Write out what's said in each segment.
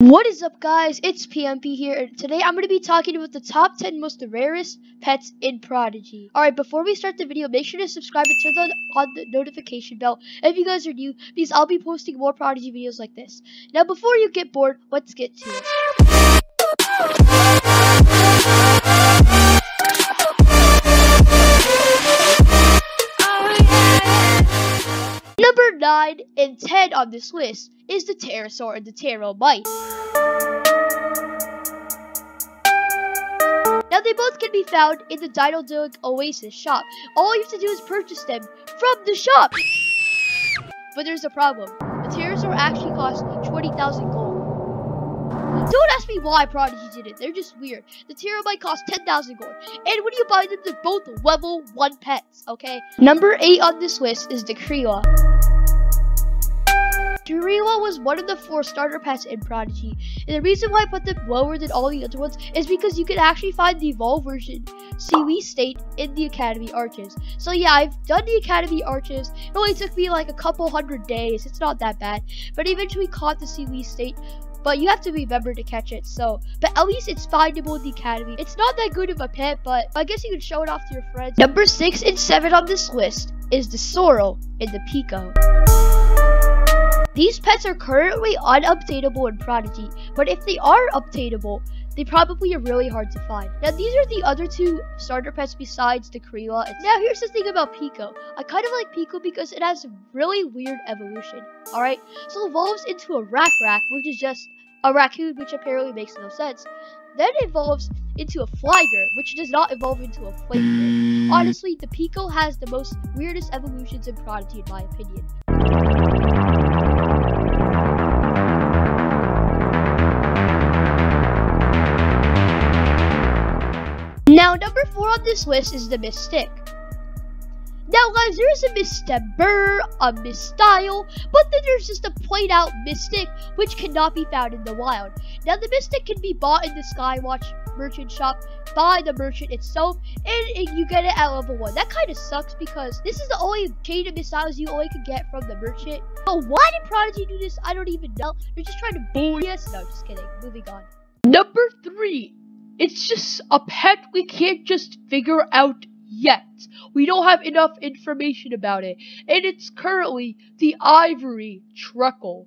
What is up, guys? It's PMP here, and today I'm going to be talking about the top 10 most rarest pets in Prodigy. Alright, before we start the video, make sure to subscribe and turn on the notification bell if you guys are new, because I'll be posting more Prodigy videos like this. Now, before you get bored, let's get to it. Number 9 and 10 on this list is the pterosaur and the pteromite. Now they both can be found in the Dino-Dilic Oasis shop. All you have to do is purchase them from the shop. But there's a problem. The pterosaur actually costs 20,000 gold. Don't ask me why Prodigy did it, they're just weird. The pteromite costs 10,000 gold. And when you buy them, they're both level 1 pets, okay? Number 8 on this list is the Creela. Shipwreck was one of the 4 starter pets in Prodigy, and the reason why I put them lower than all the other ones is because you can actually find the evolved version, Seaweed State, in the Academy Arches. So yeah, I've done the Academy Arches. It only took me like a couple hundred days, it's not that bad, but I eventually caught the Seaweed State, but you have to remember to catch it, so. But at least it's findable in the Academy. It's not that good of a pet, but I guess you can show it off to your friends. Number 6 and 7 on this list is the Sorrel and the Peeko. These pets are currently unupdatable in Prodigy, but if they are updatable, they probably are really hard to find. Now these are the other 2 starter pets besides the Creela. Now here's the thing about Peeko. I kind of like Peeko because it has really weird evolution, alright? So it evolves into a Rack Rack, which is just a raccoon, which apparently makes no sense. Then it evolves into a Flyger, which does not evolve into a Planker. Honestly, the Peeko has the most weirdest evolutions in Prodigy in my opinion. Now, number 4 on this list is the Mystic. Now, guys, there is a Mystic Burr, a Mystile, but then there's just a plain out Mystic, which cannot be found in the wild. Now, the Mystic can be bought in the Skywatch merchant shop by the merchant itself, and you get it at level 1. That kind of sucks because this is the only chain of Mystiles you only could get from the merchant. But why did Prodigy do this? I don't even know. They're just trying to bully us. No, just kidding. Moving on. Number 3. It's just a pet we can't just figure out yet. We don't have enough information about it. And it's currently the Ivory Truckle.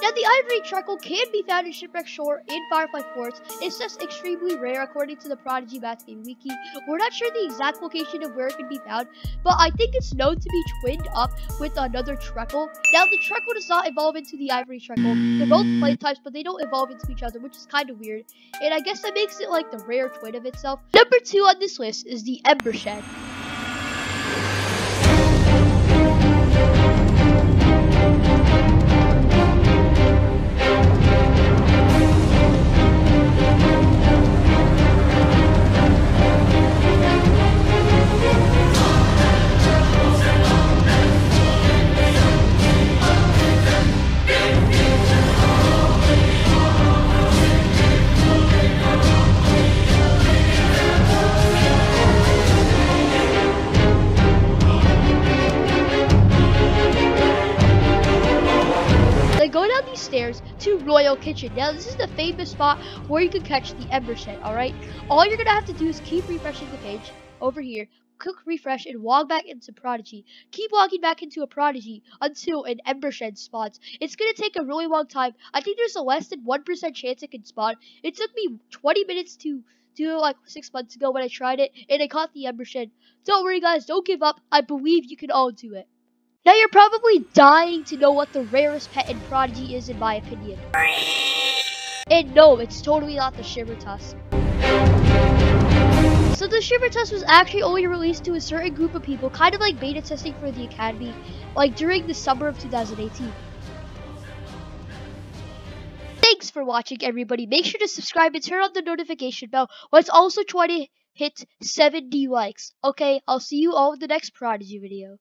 Now the Ivory Truckle can be found in Shipwreck Shore in Firefly Forest. It's just extremely rare according to the Prodigy Math Game Wiki. We're not sure the exact location of where it can be found, but I think it's known to be twinned up with another Truckle. Now the Truckle does not evolve into the Ivory Truckle. They're both play types, but they don't evolve into each other, which is kind of weird. And I guess that makes it like the rare twin of itself. Number 2 on this list is the Embershed. Stairs to Royal Kitchen. Now this is the famous spot where you can catch the Embershed, alright? All you're gonna have to do is keep refreshing the page over here, click refresh, and walk back into Prodigy. Keep walking back into a Prodigy until an Embershed spawns. It's gonna take a really long time. I think there's a less than 1% chance it can spawn. It took me 20 minutes to do it like 6 months ago when I tried it, and I caught the Embershed. Don't worry guys, don't give up. I believe you can all do it. Now you're probably dying to know what the rarest pet in Prodigy is in my opinion. And no, it's totally not the Shiver Tusk. So the Shiver Tusk was actually only released to a certain group of people, kind of like beta testing for the Academy, like during the summer of 2018. Thanks for watching everybody, make sure to subscribe and turn on the notification bell. Let's also try to hit 70 likes. Okay, I'll see you all in the next Prodigy video.